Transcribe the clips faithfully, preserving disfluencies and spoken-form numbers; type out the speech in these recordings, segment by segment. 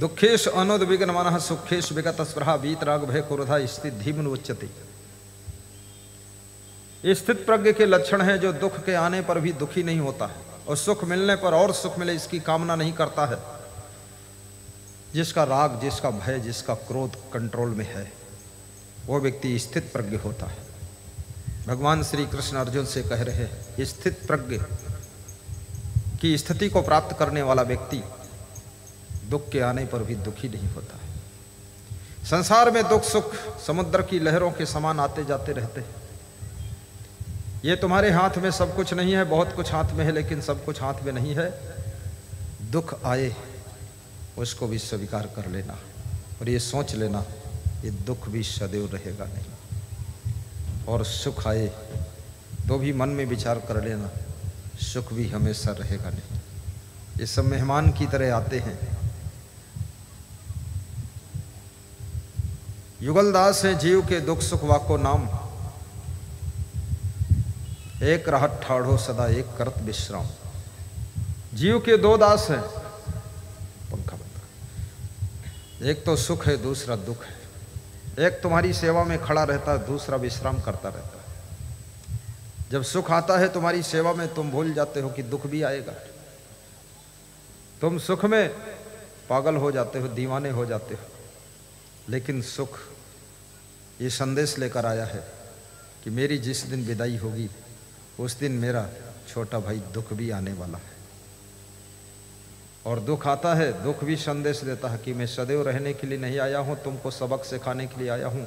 दुखेश अनुद्विघ्नमानः सुखेश विगतस्पृहा वीतरागभय क्रोधा स्थितिमुच्यते। ये स्थित प्रज्ञ के लक्षण हैं जो दुख के आने पर भी दुखी नहीं होता है और सुख मिलने पर और सुख मिले इसकी कामना नहीं करता है, जिसका राग, जिसका भय, जिसका क्रोध कंट्रोल में है वो व्यक्ति स्थित प्रज्ञ होता है। भगवान श्री कृष्ण अर्जुन से कह रहे हैं स्थित प्रज्ञ की स्थिति को प्राप्त करने वाला व्यक्ति दुख के आने पर भी दुखी नहीं होता है। संसार में दुख सुख समुद्र की लहरों के समान आते जाते रहते हैं। ये तुम्हारे हाथ में सब कुछ नहीं है, बहुत कुछ हाथ में है लेकिन सब कुछ हाथ में नहीं है। दुख आए उसको भी स्वीकार कर लेना और ये सोच लेना ये दुख भी सदैव रहेगा नहीं, और सुख आए तो भी मन में विचार कर लेना सुख भी हमेशा रहेगा नहीं। ये सब मेहमान की तरह आते हैं। युगलदास है जीव के दुख सुख वाको नाम, एक राहत ठाढ़ो सदा एक करत विश्राम। जीव के दो दास हैं, पंखा बंद, एक तो सुख है दूसरा दुख है। एक तुम्हारी सेवा में खड़ा रहता है, दूसरा विश्राम करता रहता है। जब सुख आता है तुम्हारी सेवा में तुम भूल जाते हो कि दुख भी आएगा, तुम सुख में पागल हो जाते हो, दीवाने हो जाते हो। लेकिन सुख ये संदेश लेकर आया है कि मेरी जिस दिन विदाई होगी उस दिन मेरा छोटा भाई दुख भी आने वाला है। और दुख आता है, दुख भी संदेश देता है कि मैं सदैव रहने के लिए नहीं आया हूँ, तुमको सबक सिखाने के लिए आया हूँ।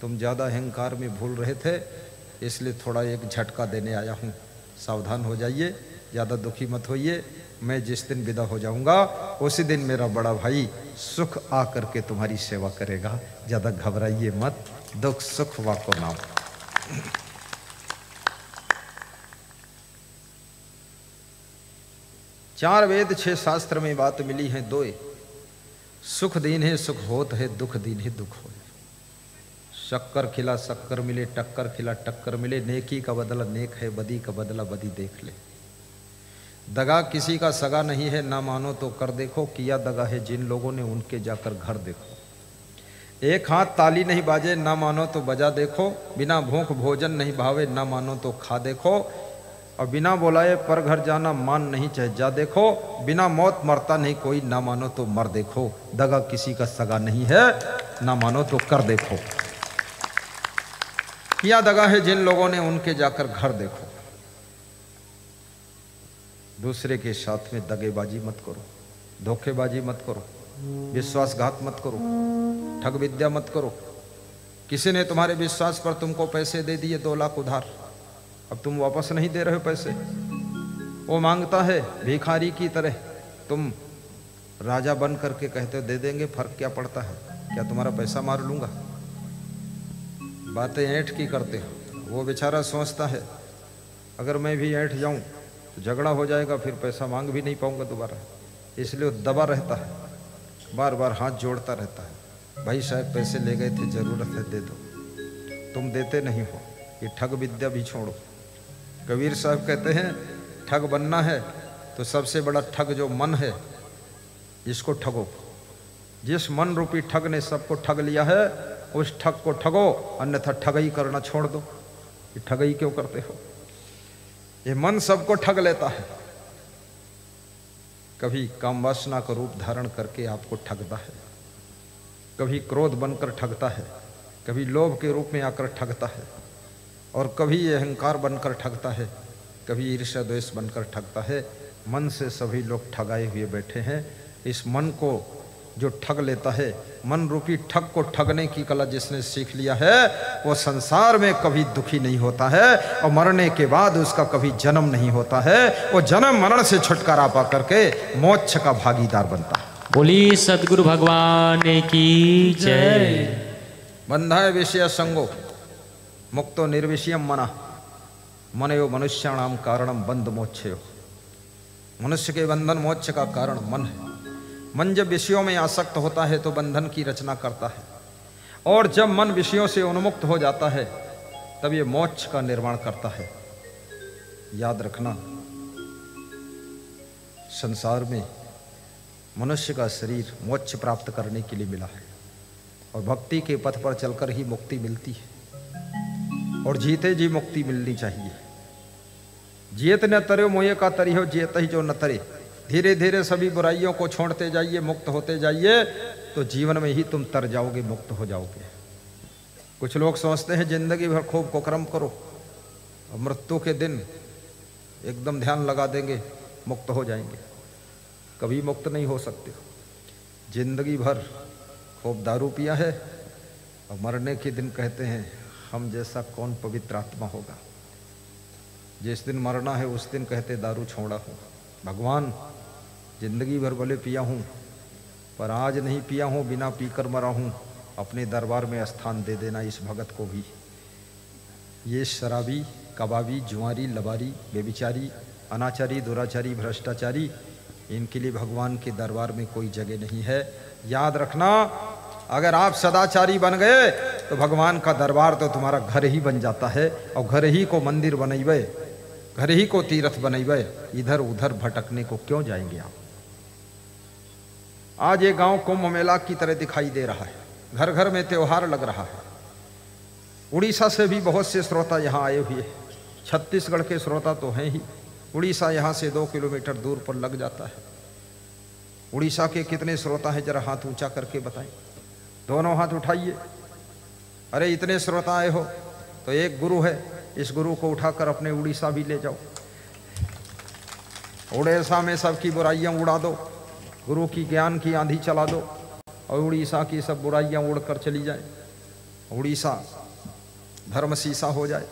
तुम ज़्यादा अहंकार में भूल रहे थे इसलिए थोड़ा एक झटका देने आया हूँ। सावधान हो जाइए, ज़्यादा दुखी मत होइए। मैं जिस दिन विदा हो जाऊँगा उसी दिन मेरा बड़ा भाई सुख आ करके तुम्हारी सेवा करेगा, ज़्यादा घबराइए मत। दुख सुख वाको नाम। चार वेद छह शास्त्र में बात मिली है दोए, सुख दीन है सुख होत है, दुख दीन है दुख होत। शक्कर खिला शक्कर मिले, टक्कर खिला टक्कर मिले, नेकी का बदला नेक है, बदी का बदला बदी देख ले। दगा किसी का सगा नहीं है, ना मानो तो कर देखो किया दगा है जिन लोगों ने उनके जाकर घर देखो। एक हाथ ताली नहीं बाजे, ना मानो तो बजा देखो, बिना भूख भोजन नहीं भावे, ना मानो तो खा देखो। और बिना बुलाए पर घर जाना मान नहीं चाहे, जा देखो। बिना मौत मरता नहीं कोई, ना मानो तो मर देखो। दगा किसी का सगा नहीं है, ना मानो तो कर देखो। किया दगा है जिन लोगों ने उनके जाकर घर देखो। दूसरे के साथ में दगेबाजी मत करो, धोखेबाजी मत करो, विश्वासघात मत करो, ठग विद्या मत करो। किसी ने तुम्हारे विश्वास पर तुमको पैसे दे दिए, दो लाख उधार, अब तुम वापस नहीं दे रहे हो पैसे। वो मांगता है भिखारी की तरह, तुम राजा बन करके कहते हो दे देंगे, फर्क क्या पड़ता है, क्या तुम्हारा पैसा मार लूँगा। बातें ऐंठ की करते हो। वो बेचारा सोचता है अगर मैं भी ऐंठ जाऊँ तो झगड़ा हो जाएगा, फिर पैसा मांग भी नहीं पाऊँगा दोबारा, इसलिए वो दबा रहता है, बार बार हाथ जोड़ता रहता है। भाई साहब पैसे ले गए थे, ज़रूरत है दे दो, तुम देते नहीं हो। ये ठग विद्या भी छोड़ो। कबीर साहब कहते हैं ठग बनना है तो सबसे बड़ा ठग जो मन है इसको ठगो। जिस मन रूपी ठग ने सबको ठग लिया है उस ठग को ठगो, अन्यथा ठगई करना छोड़ दो। ये ठगई क्यों करते हो? ये मन सबको ठग लेता है। कभी काम वासना का रूप धारण करके आपको ठगता है, कभी क्रोध बनकर ठगता है, कभी लोभ के रूप में आकर ठगता है, और कभी ये अहंकार बनकर ठगता है, कभी ईर्ष्या द्वेष बनकर ठगता है। मन से सभी लोग ठगाए हुए बैठे हैं। इस मन को जो ठग लेता है, मन रूपी ठग को ठगने की कला जिसने सीख लिया है वो संसार में कभी दुखी नहीं होता है और मरने के बाद उसका कभी जन्म नहीं होता है। वो जन्म मरण से छुटकारा पा करके मोक्ष का भागीदार बनता है। बोली सदगुरु भगवान की जय। बंधाय विषय संगो मुक्तो निर्विषयम मना, मनो मनुष्याणाम कारणम बंध मोक्षयो। मनुष्य के बंधन मोक्ष का कारण मन है। मन जब विषयों में आसक्त होता है तो बंधन की रचना करता है, और जब मन विषयों से उन्मुक्त हो जाता है तब ये मोक्ष का निर्माण करता है। याद रखना, संसार में मनुष्य का शरीर मोक्ष प्राप्त करने के लिए मिला है और भक्ति के पथ पर चलकर ही मुक्ति मिलती है और जीते जी मुक्ति मिलनी चाहिए। जियत न तरे मोये का तरी हो, जियत ही जो न तरे। धीरे धीरे सभी बुराइयों को छोड़ते जाइए, मुक्त होते जाइए, तो जीवन में ही तुम तर जाओगे, मुक्त हो जाओगे। कुछ लोग सोचते हैं जिंदगी भर खूब कोकर्म करो और मृत्यु के दिन एकदम ध्यान लगा देंगे, मुक्त हो जाएंगे। कभी मुक्त नहीं हो सकते। जिंदगी भर खूब दारू पिया है और मरने के दिन कहते हैं हम जैसा कौन पवित्र आत्मा होगा। जिस दिन मरना है उस दिन कहते दारू छोड़ा हूँ। भगवान, जिंदगी भर भले पिया हूँ पर आज नहीं पिया हूँ, बिना पीकर मरा हूँ, अपने दरबार में स्थान दे देना इस भगत को भी। ये शराबी, कबाबी, जुआरी, लबारी, बेबिचारी, अनाचारी, दुराचारी, भ्रष्टाचारी, इनके लिए भगवान के दरबार में कोई जगह नहीं है। याद रखना, अगर आप सदाचारी बन गए तो भगवान का दरबार तो तुम्हारा घर ही बन जाता है। और घर ही को मंदिर बनैबे, घर ही को तीर्थ बनैबे, इधर उधर भटकने को क्यों जाएंगे आप। आज ये गांव कुंभ मेला की तरह दिखाई दे रहा है, घर घर में त्योहार लग रहा है। उड़ीसा से भी बहुत से श्रोता यहाँ आए हुए हैं, छत्तीसगढ़ के श्रोता तो हैं ही। उड़ीसा यहाँ से दो किलोमीटर दूर पर लग जाता है। उड़ीसा के कितने श्रोता हैं, जरा हाथ ऊंचा करके बताएं। दोनों हाथ उठाइए। अरे इतने श्रोता आए हो तो एक गुरु है, इस गुरु को उठाकर अपने उड़ीसा भी ले जाओ। उड़ीसा में सबकी बुराइयां उड़ा दो, गुरु की ज्ञान की आंधी चला दो और उड़ीसा की सब बुराइयां उड़कर चली जाए। उड़ीसा धर्म सीसा हो जाए,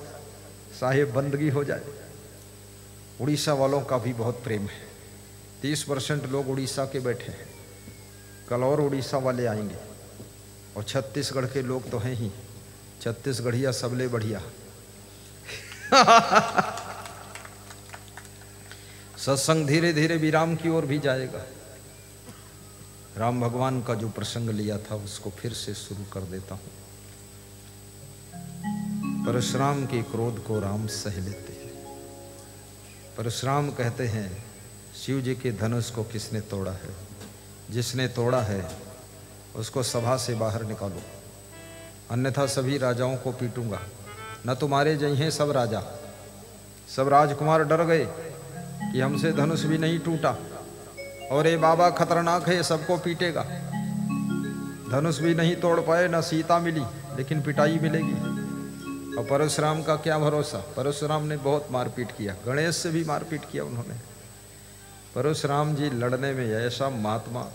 साहेब बंदगी हो जाए। उड़ीसा वालों का भी बहुत प्रेम है। तीस परसेंट लोग उड़ीसा के बैठे हैं, कल और उड़ीसा वाले आएंगे। और छत्तीसगढ़ के लोग तो हैं ही, छत्तीसगढ़िया सबले बढ़िया। सत्संग धीरे धीरे विराम की ओर भी जाएगा। राम भगवान का जो प्रसंग लिया था उसको फिर से शुरू कर देता हूं। परशुराम के क्रोध को राम सह लेते हैं। परशुराम कहते हैं शिव जी के धनुष को किसने तोड़ा है, जिसने तोड़ा है उसको सभा से बाहर निकालो, अन्यथा सभी राजाओं को पीटूंगा। न तुम्हारे जय हैं सब राजा। सब राजकुमार डर गए कि हमसे धनुष भी नहीं टूटा और ये बाबा खतरनाक है, सबको पीटेगा। धनुष भी नहीं तोड़ पाए, न सीता मिली, लेकिन पिटाई मिलेगी। और परशुराम का क्या भरोसा, परशुराम ने बहुत मारपीट किया, गणेश से भी मारपीट किया उन्होंने। परशुराम जी लड़ने में ऐसा महात्मा,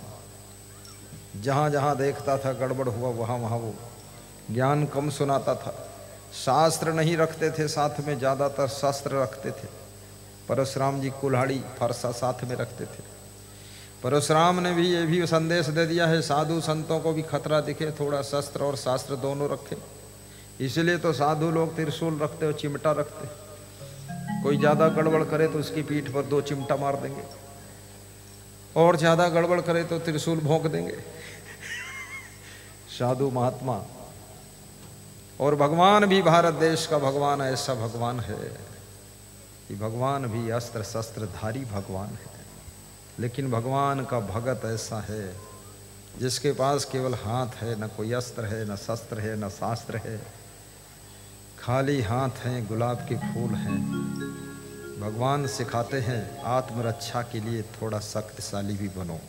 जहाँ जहाँ देखता था गड़बड़ हुआ वहाँ वहाँ वो ज्ञान कम सुनाता था। शास्त्र नहीं रखते थे साथ में, ज़्यादातर शस्त्र रखते थे। परशुराम जी कुल्हाड़ी, फरसा साथ में रखते थे। परशुराम ने भी ये भी संदेश दे दिया है साधु संतों को भी खतरा दिखे, थोड़ा शस्त्र और शास्त्र दोनों रखे। इसलिए तो साधु लोग त्रिशूल रखते और चिमटा रखते, कोई ज़्यादा गड़बड़ करे तो उसकी पीठ पर दो चिमटा मार देंगे और ज़्यादा गड़बड़ करे तो त्रिशूल भोंक देंगे। साधु महात्मा। और भगवान भी, भारत देश का भगवान ऐसा भगवान है कि भगवान भी अस्त्र शस्त्रधारी भगवान है। लेकिन भगवान का भगत ऐसा है जिसके पास केवल हाथ है, न कोई अस्त्र है, न शस्त्र है, न शास्त्र है, खाली हाथ हैं, गुलाब के फूल हैं। भगवान सिखाते हैं आत्मरक्षा के लिए थोड़ा शक्तिशाली भी बनो,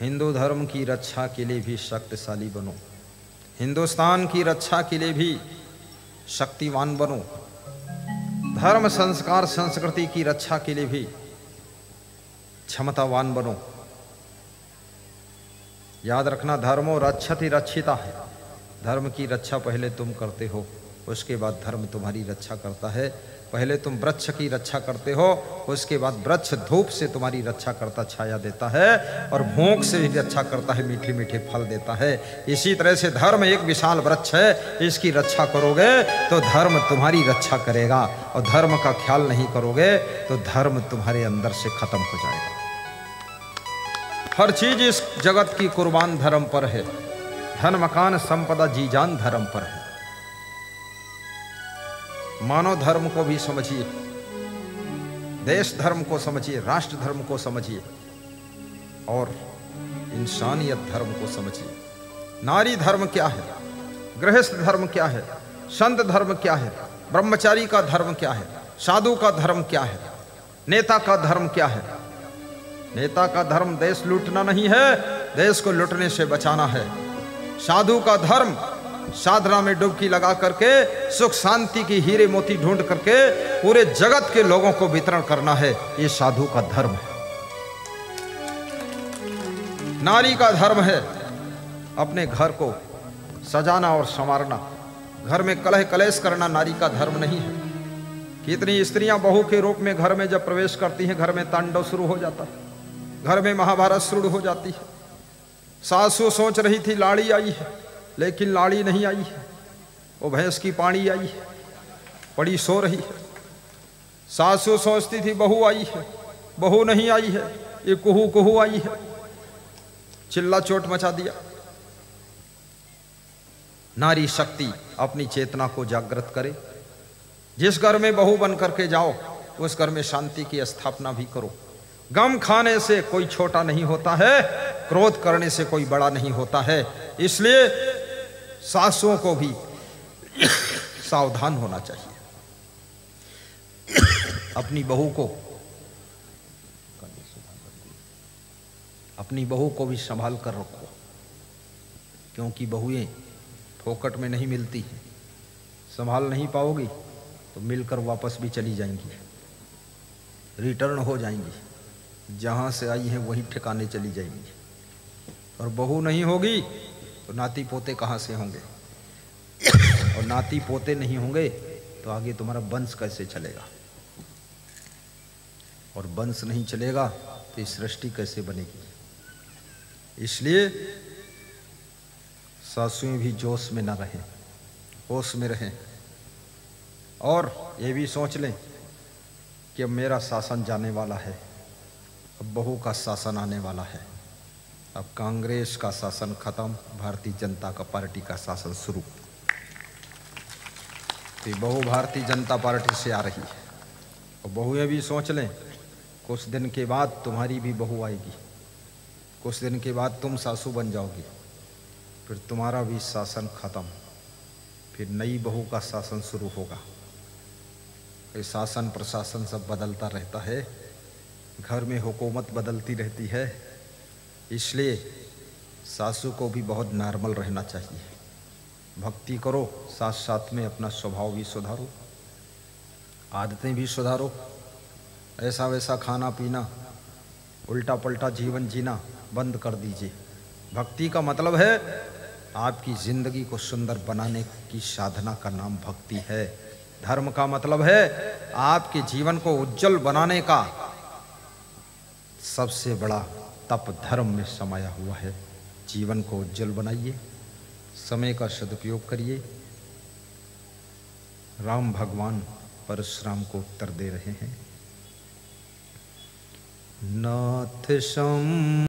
हिंदू धर्म की रक्षा के लिए भी शक्तिशाली बनो, हिंदुस्तान की रक्षा के लिए भी शक्तिवान बनो, धर्म संस्कार संस्कृति की रक्षा के लिए भी क्षमतावान बनो। याद रखना, धर्मो रक्षति रक्षिता है। धर्म की रक्षा पहले तुम करते हो, उसके बाद धर्म तुम्हारी रक्षा करता है। पहले तुम वृक्ष की रक्षा करते हो, उसके बाद वृक्ष धूप से तुम्हारी रक्षा करता, छाया देता है और भोंक से भी रक्षा करता है, मीठे मीठे फल देता है। इसी तरह से धर्म एक विशाल वृक्ष है, इसकी रक्षा करोगे तो धर्म तुम्हारी रक्षा करेगा। और धर्म का ख्याल नहीं करोगे तो धर्म तुम्हारे अंदर से खत्म हो जाएगा। हर चीज इस जगत की कुर्बान धर्म पर है। धन, मकान, संपदा, जी जान धर्म पर है। मानव धर्म को भी समझिए, देश धर्म को समझिए, राष्ट्र धर्म को समझिए। और इंसानियत धर्म को समझिए। नारी धर्म क्या है, गृहस्थ धर्म क्या है, संत धर्म क्या है, ब्रह्मचारी का धर्म क्या है, साधु का धर्म क्या है, नेता का धर्म क्या है। नेता का धर्म देश लूटना नहीं है, देश को लूटने से बचाना है। साधु का धर्म साधना में डुबकी लगा करके सुख शांति की हीरे मोती ढूंढ करके पूरे जगत के लोगों को वितरण करना है, ये साधु का धर्म है। नारी का धर्म है अपने घर को सजाना और संवारना, घर में कलह कलेश करना नारी का धर्म नहीं है। कितनी स्त्रियां बहू के रूप में घर में जब प्रवेश करती हैं, घर में तांडव शुरू हो जाता है, घर में महाभारत शुरू हो जाती है। सासू सोच रही थी लाड़ी आई है, लेकिन लाड़ी नहीं आई है, वो भैंस की पानी आई है, पड़ी सो रही है। सासू सोचती थी बहू आई है, बहू नहीं आई है, ये कुहू कुहू आई है, चिल्ला चोट मचा दिया। नारी शक्ति अपनी चेतना को जागृत करे। जिस घर में बहू बन करके जाओ उस घर में शांति की स्थापना भी करो। गम खाने से कोई छोटा नहीं होता है, क्रोध करने से कोई बड़ा नहीं होता है। इसलिए सासुओं को भी सावधान होना चाहिए, अपनी बहू को अपनी बहू को भी संभाल कर रखो, क्योंकि बहुएं फोकट में नहीं मिलती, संभाल नहीं पाओगी तो मिलकर वापस भी चली जाएंगी, रिटर्न हो जाएंगी, जहाँ से आई हैं वहीं ठिकाने चली जाएंगी। और बहू नहीं होगी तो नाती पोते कहाँ से होंगे, और नाती पोते नहीं होंगे तो आगे तुम्हारा वंश कैसे चलेगा, और वंश नहीं चलेगा तो इस सृष्टि कैसे बनेगी। इसलिए सासुएं भी जोश में ना रहें, होश में रहें, और ये भी सोच लें कि अब मेरा शासन जाने वाला है, अब बहू का शासन आने वाला है, अब कांग्रेस का शासन खत्म, भारतीय जनता का पार्टी का शासन शुरू। तो बहु भारतीय जनता पार्टी से आ रही है, और बहुएं भी सोच लें कुछ दिन के बाद तुम्हारी भी बहू आएगी, कुछ दिन के बाद तुम सासू बन जाओगी, फिर तुम्हारा भी शासन खत्म, फिर नई बहू का शासन शुरू होगा। ये शासन प्रशासन सब बदलता रहता है, घर में हुकूमत बदलती रहती है। इसलिए सासू को भी बहुत नॉर्मल रहना चाहिए। भक्ति करो, साथ साथ में अपना स्वभाव भी सुधारो, आदतें भी सुधारो। ऐसा वैसा खाना पीना, उल्टा पल्टा जीवन जीना बंद कर दीजिए। भक्ति का मतलब है आपकी ज़िंदगी को सुंदर बनाने की साधना का नाम भक्ति है। धर्म का मतलब है आपके जीवन को उज्जवल बनाने का सबसे बड़ा तप धर्म में समाया हुआ है। जीवन को उज्जवल बनाइए, समय का सदुपयोग करिए। राम भगवान परशुराम को उत्तर दे रहे हैं, नाथ सम